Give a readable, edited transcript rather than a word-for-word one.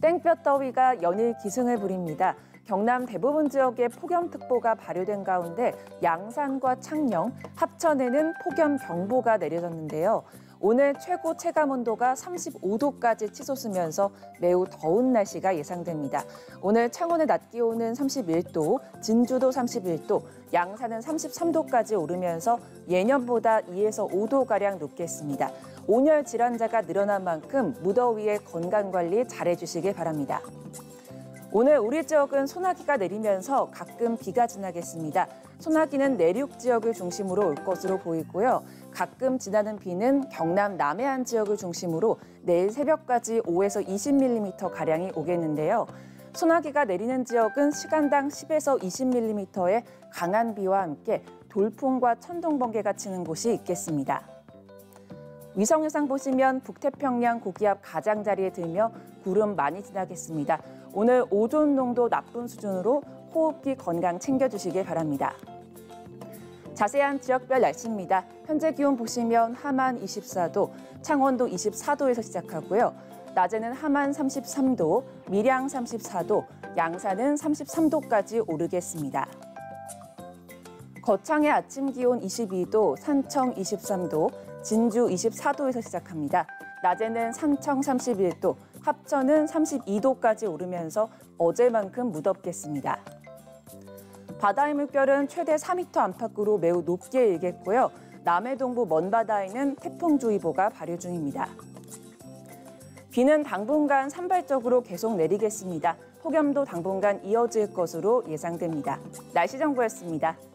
땡볕더위가 연일 기승을 부립니다. 경남 대부분 지역에 폭염특보가 발효된 가운데 양산과 창녕, 합천에는 폭염경보가 내려졌는데요. 오늘 최고 체감온도가 35도까지 치솟으면서 매우 더운 날씨가 예상됩니다. 오늘 창원의 낮 기온은 31도, 진주도 31도, 양산은 33도까지 오르면서 예년보다 2에서 5도가량 높겠습니다. 온열 질환자가 늘어난 만큼 무더위에 건강관리 잘해주시길 바랍니다. 오늘 우리 지역은 소나기가 내리면서 가끔 비가 지나겠습니다. 소나기는 내륙 지역을 중심으로 올 것으로 보이고요. 가끔 지나는 비는 경남 남해안 지역을 중심으로 내일 새벽까지 5에서 20mm 가량이 오겠는데요. 소나기가 내리는 지역은 시간당 10에서 20mm의 강한 비와 함께 돌풍과 천둥 번개가 치는 곳이 있겠습니다. 위성 영상 보시면 북태평양 고기압 가장자리에 들며 구름 많이 지나겠습니다. 오늘 오존 농도 나쁜 수준으로 호흡기 건강 챙겨주시길 바랍니다. 자세한 지역별 날씨입니다. 현재 기온 보시면 하만 24도, 창원도 24도에서 시작하고요. 낮에는 하만 33도, 밀양 34도, 양산은 33도까지 오르겠습니다. 거창의 아침 기온 22도, 산청 23도, 진주 24도에서 시작합니다. 낮에는 산청 31도, 합천은 32도까지 오르면서 어제만큼 무덥겠습니다. 바다의 물결은 최대 4m 안팎으로 매우 높게 일겠고요. 남해 동부 먼바다에는 태풍주의보가 발효 중입니다. 비는 당분간 산발적으로 계속 내리겠습니다. 폭염도 당분간 이어질 것으로 예상됩니다. 날씨정보였습니다.